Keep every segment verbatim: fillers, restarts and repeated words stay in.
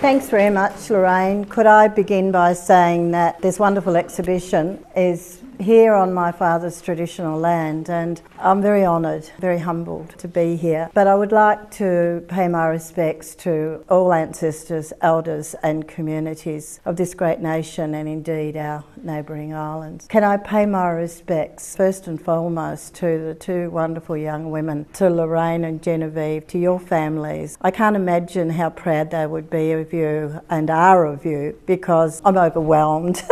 Thanks very much, Lorraine. Could I begin by saying that this wonderful exhibition is here on my father's traditional land, and I'm very honoured, very humbled to be here. But I would like to pay my respects to all ancestors, elders and communities of this great nation and indeed our neighbouring islands. Can I pay my respects first and foremost to the two wonderful young women, to Lorraine and Genevieve, to your families. I can't imagine how proud they would be of you and are of you, because I'm overwhelmed.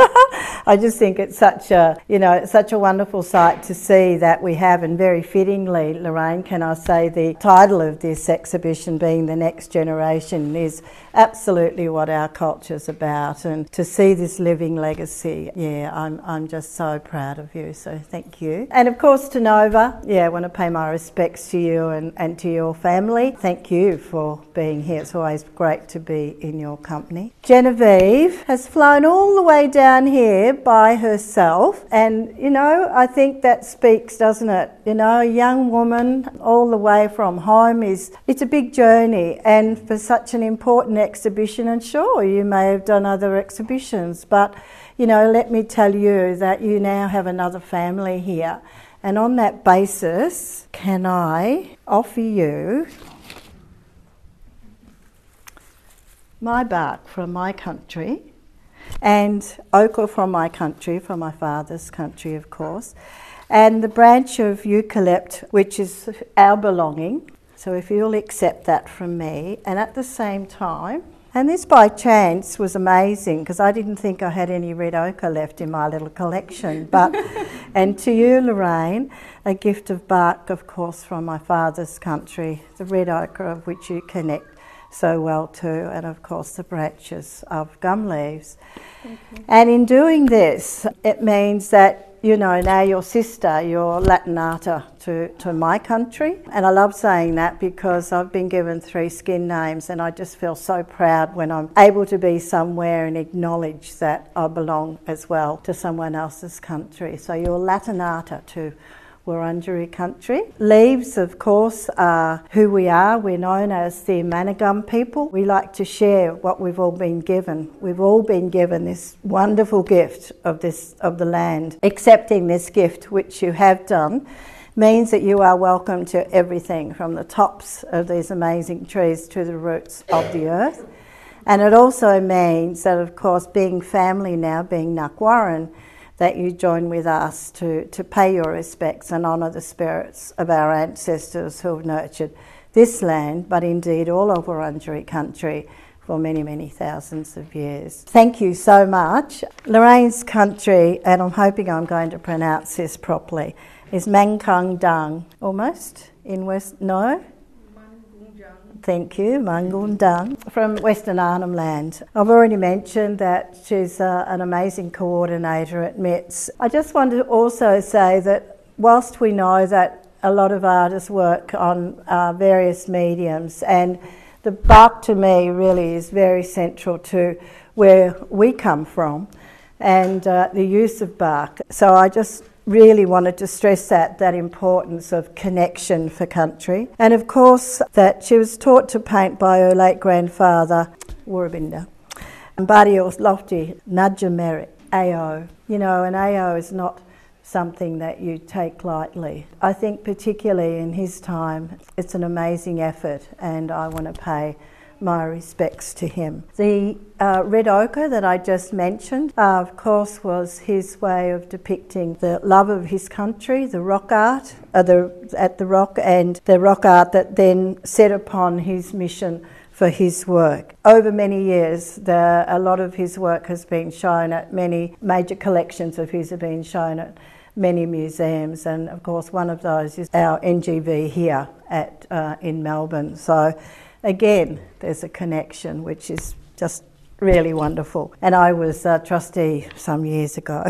I just think it's such a, you know, it's such a wonderful sight to see that we have, and very fittingly, Lorraine, can I say the title of this exhibition being The Next Generation is absolutely what our culture's about, and to see this living legacy, yeah, I'm, I'm just so proud of you, so thank you. And of course to Nova, yeah, I want to pay my respects to you and, and to your family. Thank you for being here, it's always great to be in your company. Genevieve has flown all the way down here by herself, and you know, I think that speaks, doesn't it? You know, a young woman all the way from home is, it's a big journey, and for such an important exhibition, and sure, you may have done other exhibitions, but you know, let me tell you that you now have another family here, and on that basis, can I offer you my bark from my country, and ochre from my country, from my father's country, of course, and the branch of eucalypt, which is our belonging. So if you'll accept that from me, and at the same time, and this by chance was amazing because I didn't think I had any red ochre left in my little collection, but, and to you, Lorraine, a gift of bark, of course, from my father's country, the red ochre of which you connect so well too, and of course the branches of gum leaves. And in doing this, it means that, you know, now your sister, your Latinata to, to my country. And I love saying that because I've been given three skin names, and I just feel so proud when I'm able to be somewhere and acknowledge that I belong as well to someone else's country. So your Latinata to Wurundjeri country. Leaves, of course, are who we are. We're known as the Managum people. We like to share what we've all been given. We've all been given this wonderful gift of this of the land. Accepting this gift, which you have done, means that you are welcome to everything from the tops of these amazing trees to the roots of the earth. And it also means that, of course, being family now, being Ngakwarrin, that you join with us to, to pay your respects and honour the spirits of our ancestors who have nurtured this land, but indeed all of Wurundjeri country for many, many thousands of years. Thank you so much. Lorraine's country, and I'm hoping I'm going to pronounce this properly, is Mangkung Dung, almost, in West, no? Thank you, Mangundang, from Western Arnhem Land. I've already mentioned that she's uh, an amazing coordinator at M I T S. I just want to also say that whilst we know that a lot of artists work on uh, various mediums, and the bark to me really is very central to where we come from and uh, the use of bark. So I just really wanted to stress that, that importance of connection for country. And of course that she was taught to paint by her late grandfather, Warabinda, Mbadi Lofty Nadja Meri, A O. You know, an A O is not something that you take lightly. I think particularly in his time, it's an amazing effort, and I want to pay my respects to him. The uh, red ochre that I just mentioned, uh, of course, was his way of depicting the love of his country, the rock art uh, the, at the rock, and the rock art that then set upon his mission for his work. Over many years, the, a lot of his work has been shown at many major collections of his have been shown at many museums, and of course one of those is our N G V here at uh, in Melbourne. So again, there's a connection which is just really wonderful. And I was a trustee some years ago.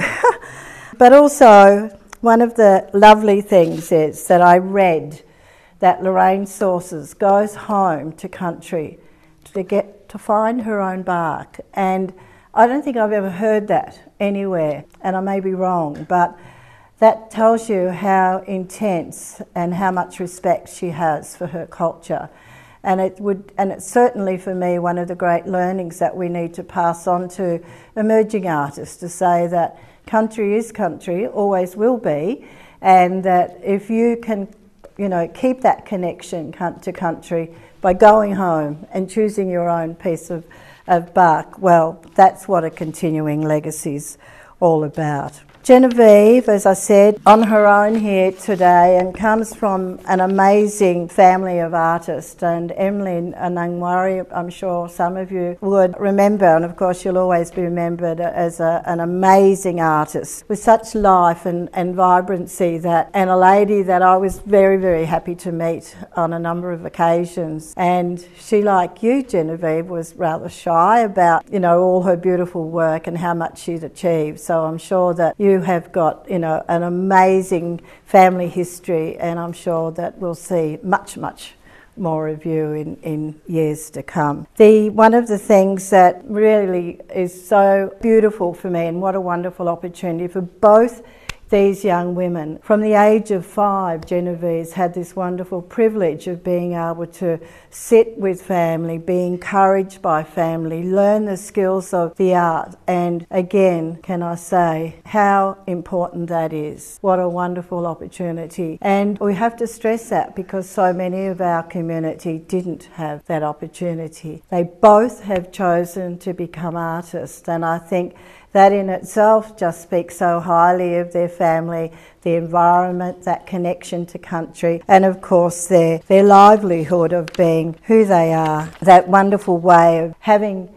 But also, one of the lovely things is that I read that Lorraine Sources goes home to country to get to find her own bark. And I don't think I've ever heard that anywhere, and I may be wrong, but that tells you how intense and how much respect she has for her culture. And it would, and it's certainly for me one of the great learnings that we need to pass on to emerging artists, to say that country is country, always will be, and that if you can, you know, keep that connection to country by going home and choosing your own piece of, of bark, well, that's what a continuing legacy's all about. Genevieve, as I said, on her own here today, and comes from an amazing family of artists. And Emily Anangwari, I'm sure some of you would remember, and of course she'll always be remembered as a, an amazing artist with such life and, and vibrancy, that, and a lady that I was very, very happy to meet on a number of occasions. And she, like you, Genevieve, was rather shy about, you know, all her beautiful work and how much she'd achieved. So I'm sure that you have got, you know, an amazing family history, and I'm sure that we'll see much, much more of you in, in years to come. The, one of the things that really is so beautiful for me, and what a wonderful opportunity for both these young women. From the age of five, Genevieve's had this wonderful privilege of being able to sit with family, be encouraged by family, learn the skills of the art, and again, can I say how important that is. What a wonderful opportunity. And we have to stress that, because so many of our community didn't have that opportunity. They both have chosen to become artists, and I think that in itself just speaks so highly of their family, the environment, that connection to country, and of course their, their livelihood of being who they are. That wonderful way of having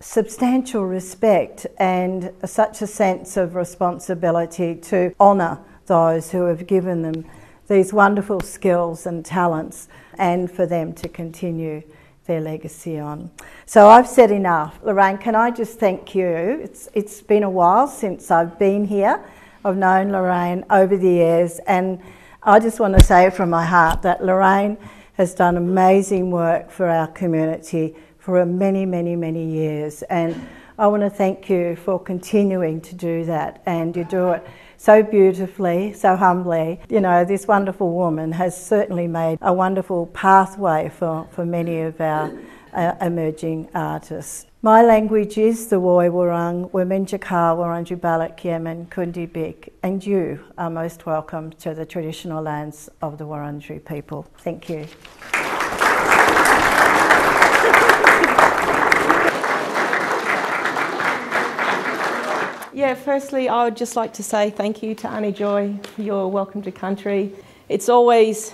substantial respect and such a sense of responsibility to honour those who have given them these wonderful skills and talents, and for them to continue their legacy on. So I've said enough. Lorraine, can I just thank you? It's, it's been a while since I've been here. I've known Lorraine over the years, and I just want to say from my heart that Lorraine has done amazing work for our community for many, many, many years, and I want to thank you for continuing to do that, and you do it so beautifully, so humbly. You know, this wonderful woman has certainly made a wonderful pathway for, for many of our uh, emerging artists. My language is the Woi Wurrung, Wurundjeri, Wurundjeri, Balak, Yemen, Kundi Bik, and you are most welcome to the traditional lands of the Wurundjeri people. Thank you. Yeah, firstly, I would just like to say thank you to Annie Joy for your Welcome to Country. It's always,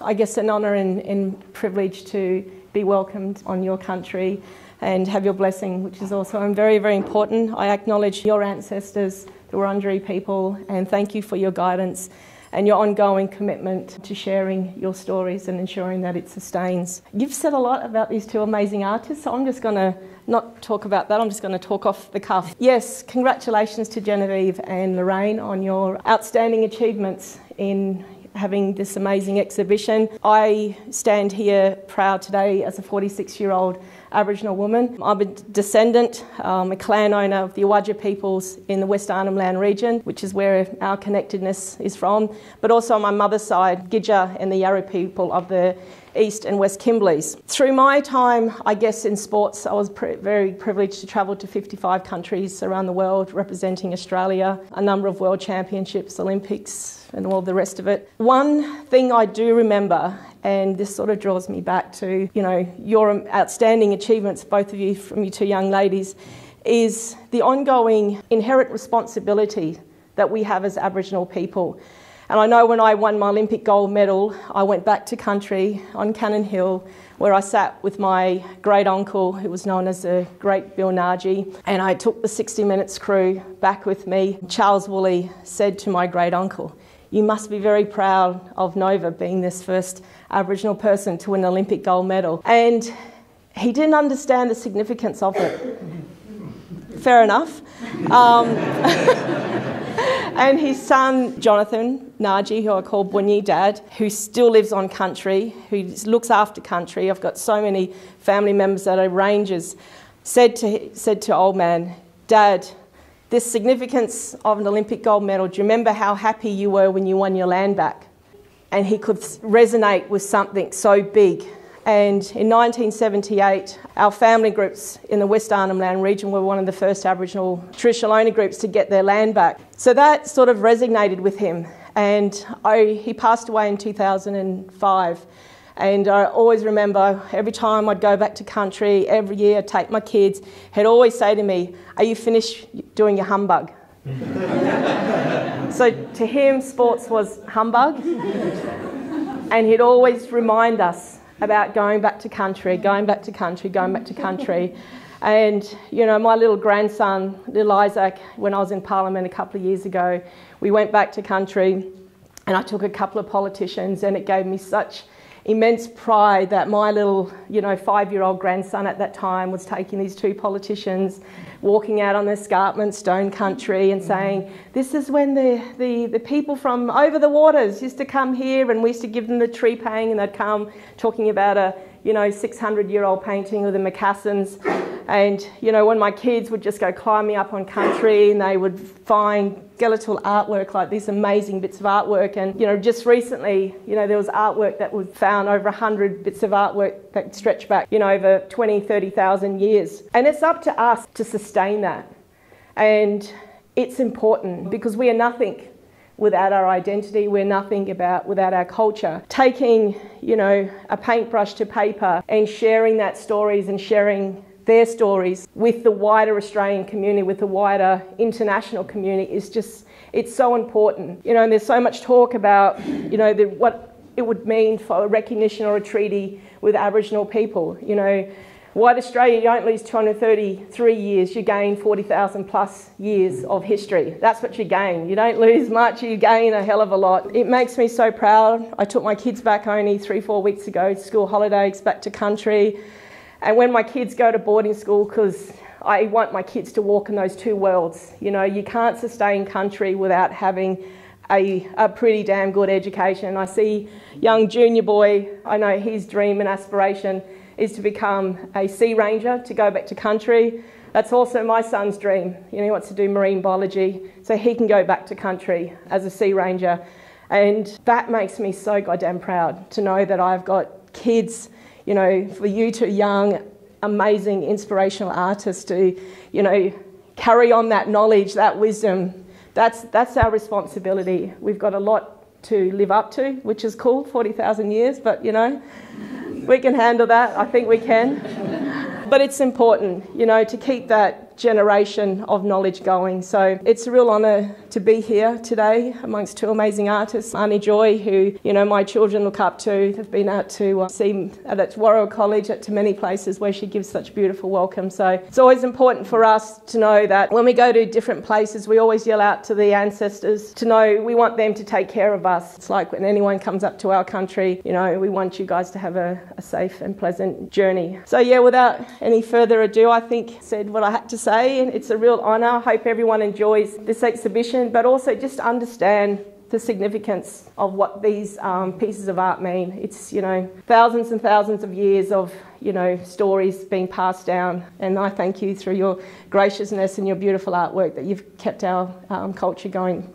I guess, an honour and, and privilege to be welcomed on your country and have your blessing, which is also very, very important. I acknowledge your ancestors, the Wurundjeri people, and thank you for your guidance and your ongoing commitment to sharing your stories and ensuring that it sustains. You've said a lot about these two amazing artists, so I'm just going to not talk about that, I'm just going to talk off the cuff. Yes, congratulations to Genevieve and Lorraine on your outstanding achievements in having this amazing exhibition. I stand here proud today as a forty-six-year-old Aboriginal woman. I'm a descendant, um, a clan owner of the Awadja peoples in the West Arnhem Land region, which is where our connectedness is from, but also on my mother's side, Gidja and the Yarra people of the East and West Kimberleys. Through my time, I guess, in sports, I was pr very privileged to travel to fifty-five countries around the world, representing Australia, a number of world championships, Olympics, and all the rest of it. One thing I do remember, and this sort of draws me back to, you know, your outstanding achievements, both of you, from you two young ladies, is the ongoing inherent responsibility that we have as Aboriginal people. And I know when I won my Olympic gold medal, I went back to country on Cannon Hill, where I sat with my great uncle, who was known as the great Bill Nagy, and I took the sixty minutes crew back with me. Charles Woolley said to my great uncle, "You must be very proud of Nova being this first Aboriginal person to win an Olympic gold medal." And he didn't understand the significance of it. Fair enough. Um, And his son, Jonathan Naji, who I call Bunyi Dad, who still lives on country, who looks after country. I've got so many family members that are rangers, said to, said to old man, "Dad, this significance of an Olympic gold medal, do you remember how happy you were when you won your land back?" And he could resonate with something so big And in nineteen seventy-eight, our family groups in the West Arnhem Land region were one of the first Aboriginal traditional owner groups to get their land back. So that sort of resonated with him. And I, he passed away in two thousand five. And I always remember every time I'd go back to country, every year I'd take my kids, he'd always say to me, "Are you finished doing your humbug?" So to him, sports was humbug. And he'd always remind us about going back to country, going back to country, going back to country. And, you know, my little grandson, little Isaac, when I was in Parliament a couple of years ago, we went back to country and I took a couple of politicians, and it gave me such immense pride that my little, you know, five-year-old grandson at that time was taking these two politicians, walking out on the escarpment, Stone Country, and saying, "This is when the, the, the people from over the waters used to come here, and we used to give them the tree painting," and they'd come talking about a, you know, six hundred year old painting of the Macassans. And, you know, when my kids would just go climbing up on country, and they would find skeletal artwork, like these amazing bits of artwork. And, you know, just recently, you know, there was artwork that was found, over one hundred bits of artwork that stretch back, you know, over twenty, thirty thousand years. And it's up to us to sustain that. And it's important, because we are nothing without our identity, we're nothing about without our culture. Taking, you know, a paintbrush to paper and sharing that stories and sharing their stories with the wider Australian community, with the wider international community, is just, it's so important. You know, and there's so much talk about, you know, the, what it would mean for a recognition or a treaty with Aboriginal people. You know, White Australia, you don't lose two hundred thirty-three years, you gain forty thousand plus years of history. That's what you gain. You don't lose much, you gain a hell of a lot. It makes me so proud. I took my kids back only three, four weeks ago, school holidays, back to country. And when my kids go to boarding school, because I want my kids to walk in those two worlds. You know, you can't sustain country without having a, a pretty damn good education. I see young junior boy, I know his dream and aspiration is to become a sea ranger, to go back to country. That's also my son's dream. You know, he wants to do marine biology, so he can go back to country as a sea ranger. And that makes me so goddamn proud to know that I've got kids, you know, for you two young, amazing, inspirational artists to, you know, carry on that knowledge, that wisdom. That's, that's our responsibility. We've got a lot to live up to, which is cool, forty thousand years, but, you know, we can handle that. I think we can. But it's important, you know, to keep that generation of knowledge going. So it's a real honour to be here today amongst two amazing artists. Arnie Joy, who, you know, my children look up to, have been out to uh, see at Warra College, at to many places where she gives such beautiful welcome. So it's always important for us to know that when we go to different places, we always yell out to the ancestors to know we want them to take care of us. It's like when anyone comes up to our country, you know, we want you guys to have a, a safe and pleasant journey. So yeah, without any further ado, I think I said what I had to say. And it's a real honour. I hope everyone enjoys this exhibition, but also just understand the significance of what these um, pieces of art mean. It's, you know, thousands and thousands of years of, you know, stories being passed down. And I thank you through your graciousness and your beautiful artwork that you've kept our um, culture going.